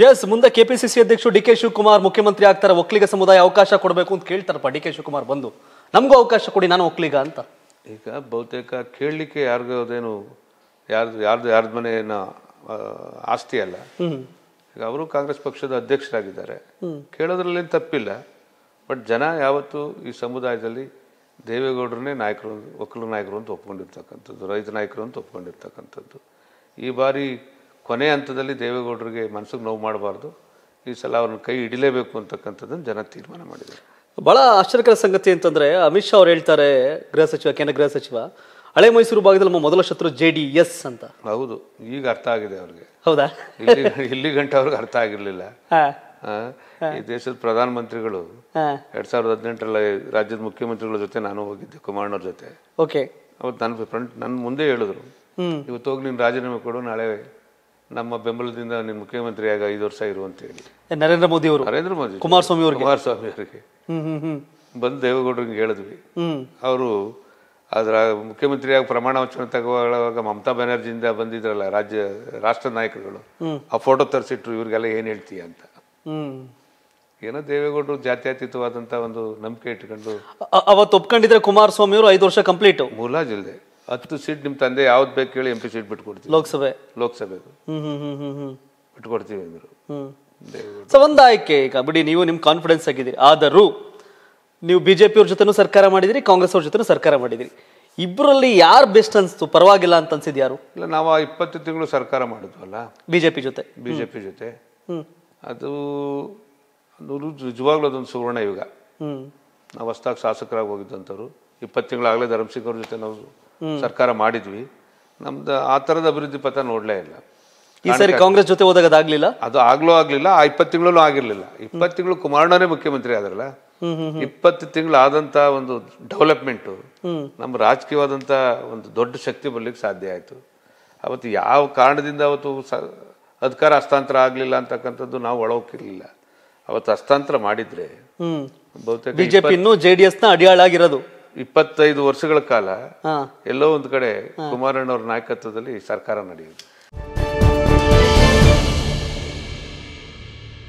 yes ಮುಂದೆ KPCC ಅಧ್ಯಕ್ಷ D K Shivakumar ಮುಖ್ಯಮಂತ್ರಿ ಆಗ್ತಾರೆ ಒಕ್ಕಲಿಗ ಸಮುದಾಯ ಅವಕಾಶ ಕೊಡಬೇಕು ಅಂತ ಕೇಳ್ತಾರಪ್ಪ ಡಿ ಕೆ ಶಿವಕುಮಾರ್ ಬಂದು ನಮಗೂ ಅವಕಾಶ ಕೊಡಿ ನಾನು ಒಕ್ಕಲಿಗ ಅಂತ ಈಗ ಬಹುತೇಕ ಕೇಳಲಿಕ್ಕೆ ಯಾರಿಗೂ ಅದೇನು ಯಾರ್ದು ಮನೆಯ ಆಸ್ತಿ ಅಲ್ಲ ಈಗ ಅವರು ಕಾಂಗ್ರೆಸ್ ಪಕ್ಷದ ಅಧ್ಯಕ್ಷರಾಗಿದ್ದಾರೆ ಕೇಳೋದ್ರಲ್ಲಿ ತಪ್ಪಿಲ್ಲ ಬಟ್ ಜನ ಯಾವತ್ತು ಈ ಸಮುದಾಯದಲ್ಲಿ ದೇವೇಗೌಡರನ್ನೇ ನಾಯಕರು ಒಕ್ಕಲು ನಾಯಕರು ಅಂತ ಒಪ್ಕೊಂಡಿರ್ತಕ್ಕಂಥದ್ದು ರೈತ ನಾಯಕರು ಅಂತ ಒಪ್ಕೊಂಡಿರ್ತಕ್ಕಂಥದ್ದು ಈ ಬಾರಿ ಕೊನೆ ಹಂತದಲ್ಲಿ ದೇವೇಗೌಡರಿಗೆ ಮನಸ್ಸಿಗೆ ನೋವು ಮಾಡಬಾರ್ದು ಈ ಸಲ ಅವ್ರನ್ನ ಕೈ ಹಿಡಿಲೇಬೇಕು ಅಂತಕ್ಕಂಥದ್ದನ್ನು ಜನ ತೀರ್ಮಾನ ಮಾಡಿದ್ದಾರೆ ಭಾಳ ಆಶ್ಚರ್ಯಕರ ಸಂಗತಿ ಅಂತಂದರೆ ಅಮಿತ್ ಶಾ ಅವ್ರು ಹೇಳ್ತಾರೆ ಗೃಹ ಸಚಿವ ಕೇಂದ್ರ ಗೃಹ ಸಚಿವ ಹಳೆ ಮೈಸೂರು ಭಾಗದಲ್ಲಿ ನಮ್ಮ ಮೊದಲ ಶತ್ರು JDS ಅಂತ ಹೌದು ಈಗ ಅರ್ಥ ಆಗಿದೆ ಅವ್ರಿಗೆ ಹೌದಾ ಇಲ್ಲಿ ಗಂಟೆ ಅವ್ರಿಗೆ ಅರ್ಥ ಆಗಿರಲಿಲ್ಲ ಈ ದೇಶದ ಪ್ರಧಾನಮಂತ್ರಿಗಳು 2018 ರಾಜ್ಯದ ಮುಖ್ಯಮಂತ್ರಿಗಳ ಜೊತೆ ನಾನು ಹೋಗಿದ್ದೆ ಕುಮಾರಣ್ಣವ್ರ ಜೊತೆ ಓಕೆ ಅವತ್ತು ನನ್ನ ಫ್ರೆಂಡ್ ನನ್ನ ಮುಂದೆ ಹೇಳಿದ್ರು ಇವತ್ತು ಹೋಗಿ ನೀನು ರಾಜೀನಾಮೆ ಕೊಡು ನಾಳೆ ನಮ್ಮ ಬೆಂಬಲದಿಂದ ನೀನು ಮುಖ್ಯಮಂತ್ರಿಯಾಗಿ 5 ವರ್ಷ ಇರು ಅಂತ ಹೇಳಿ ನರೇಂದ್ರ ಮೋದಿ ಕುಮಾರಸ್ವಾಮಿ ಅವರಿಗೆ ಬಂದು ದೇವೇಗೌಡರಿಗೆ ಹೇಳಿದ್ವಿ ಅವರು ಅದರ ಮುಖ್ಯಮಂತ್ರಿಯಾಗಿ ಪ್ರಮಾಣ ವಚನ ತಗೊಳ್ಳುವಾಗ ಮಮತಾ ಬ್ಯಾನರ್ಜಿಯಿಂದ ಬಂದಿದ್ರಲ್ಲ ರಾಷ್ಟ್ರ ನಾಯಕರುಗಳು ಆ ಫೋಟೋ ತರಿಸಿಟ್ರು ಇವ್ರಿಗೆಲ್ಲ ಏನು ಹೇಳ್ತೀಯ ಅಂತ ಏನೋ ದೇವೇಗೌಡರು ಜಾತ್ಯತೀತವಾದಂಥ ಒಂದು ನಂಬಿಕೆ ಇಟ್ಕೊಂಡು ಅವತ್ತು ಒಪ್ಕೊಂಡಿದ್ರೆ ಕುಮಾರಸ್ವಾಮಿ ಅವರು 5 ವರ್ಷ ಕಂಪ್ಲೀಟ್ ಮುಲಾಜಿಲ್ದೆ 10 ಸೀಟ್ ನಿಮ್ಮ ತಂದೆ ಯಾವ್ದು ಬೇಕು ಹೇಳಿ MP ಸೀಟ್ ಬಿಟ್ಕೊಡ್ತೀವಿ ಲೋಕಸಭೆದು ಬಿಟ್ಕೊಡ್ತೀವಿ ಅಂದರು ಸೊ ಒಂದು ಆಯ್ಕೆ ಈಗ ಬಿಡಿ ನೀವು ನಿಮ್ಮ ಕಾನ್ಫಿಡೆನ್ಸ್ ಆಗಿದ್ದೀರಿ ಆದರೂ ನೀವು ಬಿಜೆಪಿ ಅವ್ರ ಜೊತೆನೂ ಸರ್ಕಾರ ಮಾಡಿದಿರಿ ಕಾಂಗ್ರೆಸ್ ಅವ್ರ ಜೊತೆನೂ ಸರ್ಕಾರ ಮಾಡಿದಿರಿ ಇಬ್ಬರಲ್ಲಿ ಯಾರು ಬೆಸ್ಟ್ ಅನಿಸ್ತು ಪರವಾಗಿಲ್ಲ ಅಂತ ಅನ್ಸಿದ್ ಯಾರು ಇಲ್ಲ ನಾವು 20 ತಿಂಗಳು ಸರ್ಕಾರ ಮಾಡಿದ್ವಲ್ಲ ಬಿಜೆಪಿ ಜೊತೆ ಅದು ನಿಜವಾಗ್ಲೂ ಅದೊಂದು ಸುವರ್ಣ ಯುಗ ನಾವು ಹೊಸದಾಗಿ ಶಾಸಕರಾಗಿ ಹೋಗಿದ್ದಂಥವ್ರು 20 ತಿಂಗಳಾಗಲೇ ಧರ್ಮಸಿಂಗ್ ಅವ್ರ ಜೊತೆ ನಾವು ಸರ್ಕಾರ ಮಾಡಿದ್ವಿ ನಮ್ದು ಆ ಥರದ ಅಭಿವೃದ್ಧಿ ಪಥ ನೋಡಲೇ ಇಲ್ಲ ಈ ಸಾರಿ ಕಾಂಗ್ರೆಸ್ ಜೊತೆ ಹೋದಾಗ ಅದಾಗಲಿಲ್ಲ ಅದು ಆಗ್ಲೂ ಆಗಲಿಲ್ಲ ಆ 20 ತಿಂಗಳೂ ಆಗಿರಲಿಲ್ಲ 20 ತಿಂಗಳು ಕುಮಾರಣ್ಣನೇ ಮುಖ್ಯಮಂತ್ರಿ ಆದ್ರಲ್ಲ 20 ತಿಂಗಳಾದಂಥ ಒಂದು ಡೆವಲಪ್ಮೆಂಟು ನಮ್ಮ ರಾಜಕೀಯವಾದಂಥ ಒಂದು ದೊಡ್ಡ ಶಕ್ತಿ ಬರಲಿಕ್ಕೆ ಸಾಧ್ಯ ಆಯಿತು ಅವತ್ತು ಯಾವ ಕಾರಣದಿಂದ ಅವತ್ತು ಅಧಿಕಾರ ಹಸ್ತಾಂತರ ಆಗಲಿಲ್ಲ ಅಂತಕ್ಕಂಥದ್ದು ನಾವು ಒಳಹೋಗಿರಲಿಲ್ಲ ಅವತ್ತು ಹಸ್ತಾಂತರ ಮಾಡಿದರೆ ಬಹುತೇಕ ಬಿಜೆಪಿ ಇನ್ನೂ JDSನ ಅಡಿಯಾಳಾಗಿರೋದು 25 ವರ್ಷಗಳ ಕಾಲ ಎಲ್ಲೋ ಒಂದು ಕಡೆ ಕುಮಾರಣ್ಣವ್ರ ನಾಯಕತ್ವದಲ್ಲಿ ಸರ್ಕಾರ ನಡೆಯುತ್ತೆ